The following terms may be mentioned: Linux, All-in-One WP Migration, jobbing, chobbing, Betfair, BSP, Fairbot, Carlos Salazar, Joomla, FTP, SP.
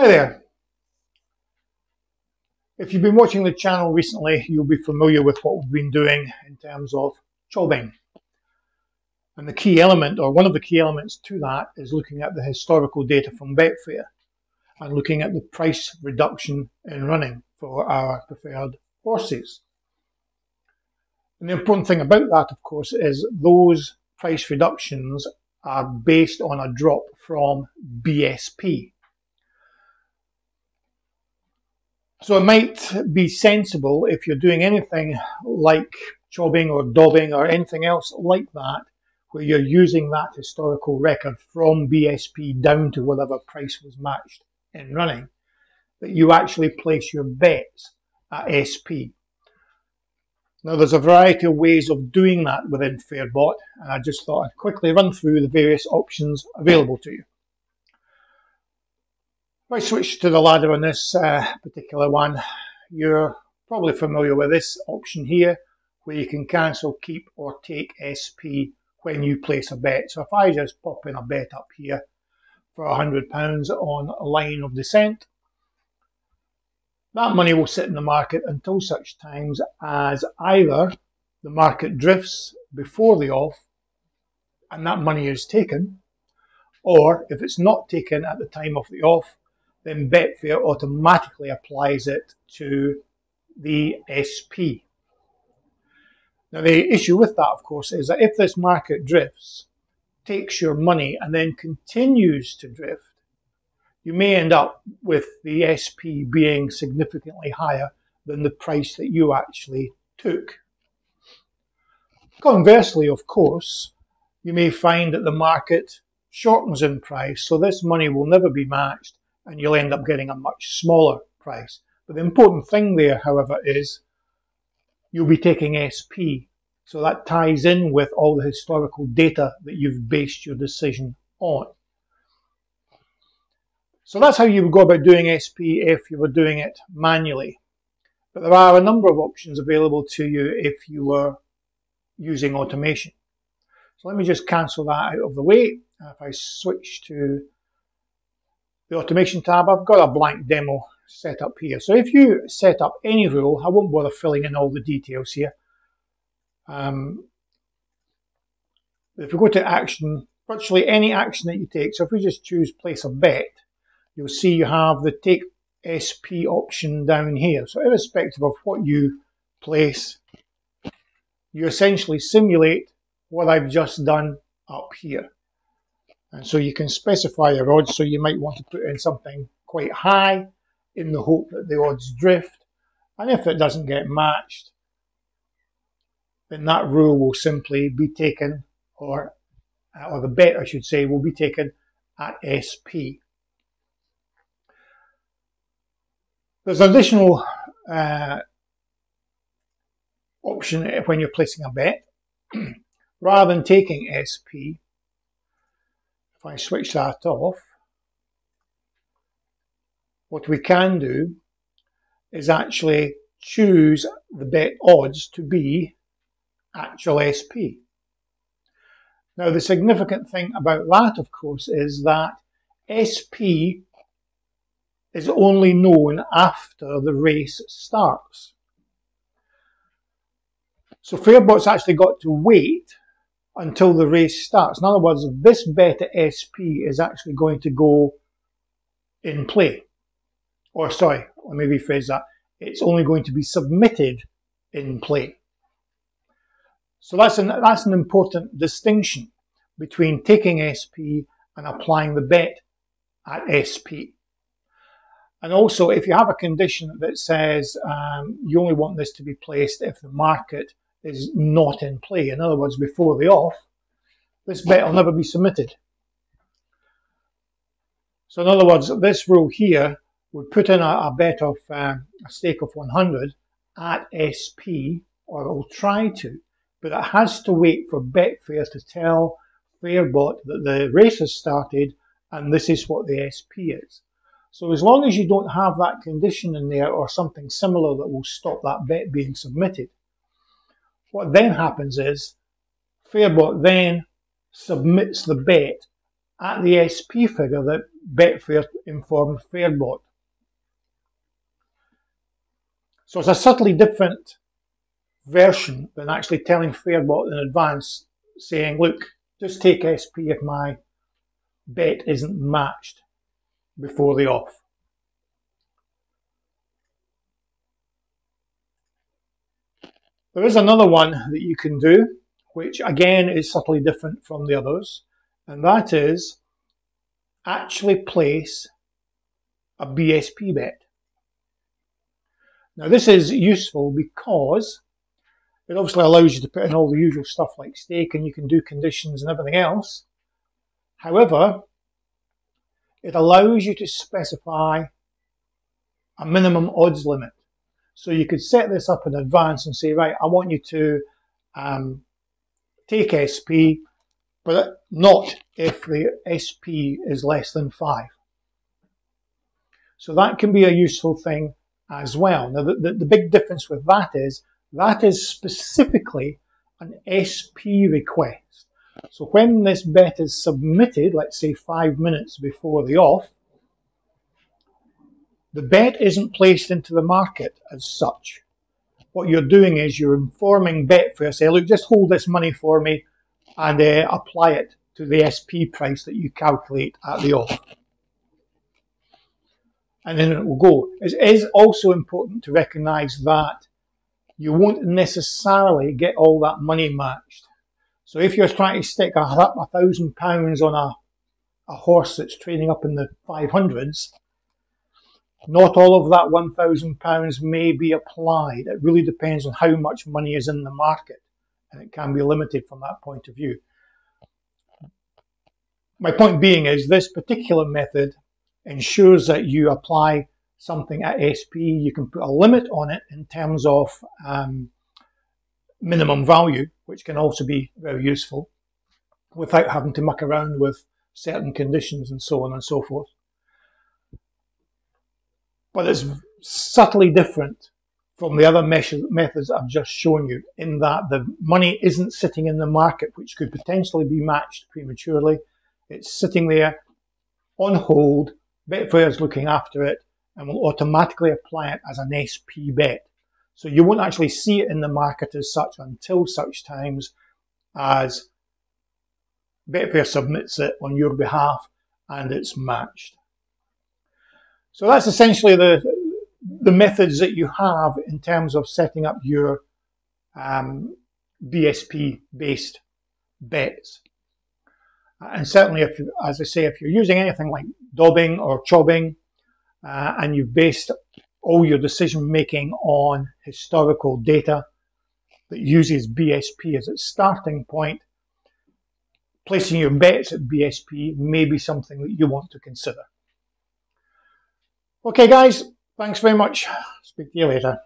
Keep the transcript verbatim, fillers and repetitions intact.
Hi there. If you've been watching the channel recently, you'll be familiar with what we've been doing in terms of jobbing. And the key element, or one of the key elements to that, is looking at the historical data from Betfair and looking at the price reduction in running for our preferred horses. And the important thing about that, of course, is those price reductions are based on a drop from B S P. So it might be sensible, if you're doing anything like jobbing or dobbing or anything else like that, where you're using that historical record from B S P down to whatever price was matched in running, that you actually place your bets at S P. Now, there's a variety of ways of doing that within Fairbot, and I just thought I'd quickly run through the various options available to you. If I switch to the ladder on this uh, particular one, you're probably familiar with this option here, where you can cancel, keep or take S P when you place a bet. So if I just pop in a bet up here for one hundred pounds on Line of Descent, that money will sit in the market until such times as either the market drifts before the off and that money is taken, or if it's not taken at the time of the off, then Betfair automatically applies it to the S P. Now, the issue with that, of course, is that if this market drifts, takes your money and then continues to drift, you may end up with the S P being significantly higher than the price that you actually took. Conversely, of course, you may find that the market shortens in price, so this money will never be matched, and you'll end up getting a much smaller price. But the important thing there, however, is you'll be taking S P. So that ties in with all the historical data that you've based your decision on. So that's how you would go about doing S P if you were doing it manually. But there are a number of options available to you if you were using automation. So let me just cancel that out of the way. If I switch to the automation tab, I've got a blank demo set up here. So if you set up any rule, I won't bother filling in all the details here. Um, if we go to action, virtually any action that you take, so if we just choose place a bet, you'll see you have the take S P option down here. So irrespective of what you place, you essentially simulate what I've just done up here. And so you can specify your odds, so you might want to put in something quite high in the hope that the odds drift. And if it doesn't get matched, then that rule will simply be taken, or, or the bet, I should say, will be taken at S P. There's an additional uh, option when you're placing a bet. Rather than taking S P, if I switch that off, what we can do is actually choose the bet odds to be actual S P. Now, the significant thing about that, of course, is that S P is only known after the race starts. So Fairbot's actually got to wait until the race starts. In other words, this bet at S P is actually going to go in play. Or sorry, let me rephrase that. It's only going to be submitted in play. So that's an, that's an important distinction between taking S P and applying the bet at S P. And also, if you have a condition that says um, you only want this to be placed if the market is not in play, in other words, before the off, this bet will never be submitted. So in other words, this rule here would put in a, a bet of uh, a stake of one hundred at S P, or it will try to, but it has to wait for Betfair to tell Fairbot that the race has started and this is what the S P is. So as long as you don't have that condition in there or something similar that will stop that bet being submitted, what then happens is Fairbot then submits the bet at the S P figure that Betfair informed Fairbot. So it's a subtly different version than actually telling Fairbot in advance, saying, look, just take S P if my bet isn't matched before the off. There is another one that you can do, which again is subtly different from the others, and that is actually place a B S P bet. Now this is useful because it obviously allows you to put in all the usual stuff like stake, and you can do conditions and everything else. However, it allows you to specify a minimum odds limit. So you could set this up in advance and say, right, I want you to um, take S P, but not if the S P is less than five. So that can be a useful thing as well. Now, the, the, the big difference with that is that is specifically an S P request. So when this bet is submitted, let's say five minutes before the off, the bet isn't placed into the market as such. What you're doing is you're informing Betfair, say, look, just hold this money for me and uh, apply it to the S P price that you calculate at the off. And then it will go. It is also important to recognise that you won't necessarily get all that money matched. So if you're trying to stick a thousand pounds on a, a horse that's trading up in the five hundreds, not all of that one thousand pounds may be applied. It really depends on how much money is in the market, and it can be limited from that point of view. My point being is this particular method ensures that you apply something at S P. You can put a limit on it in terms of um, minimum value, which can also be very useful without having to muck around with certain conditions and so on and so forth. But it's subtly different from the other methods I've just shown you, in that the money isn't sitting in the market, which could potentially be matched prematurely. It's sitting there on hold. Betfair is looking after it and will automatically apply it as an S P bet. So you won't actually see it in the market as such until such times as Betfair submits it on your behalf and it's matched. So that's essentially the, the methods that you have in terms of setting up your um, B S P-based bets. And certainly, if you, as I say, if you're using anything like dobbing or chobbing, uh, and you've based all your decision making on historical data that uses B S P as its starting point, placing your bets at B S P may be something that you want to consider. Okay guys, thanks very much. Speak to you later.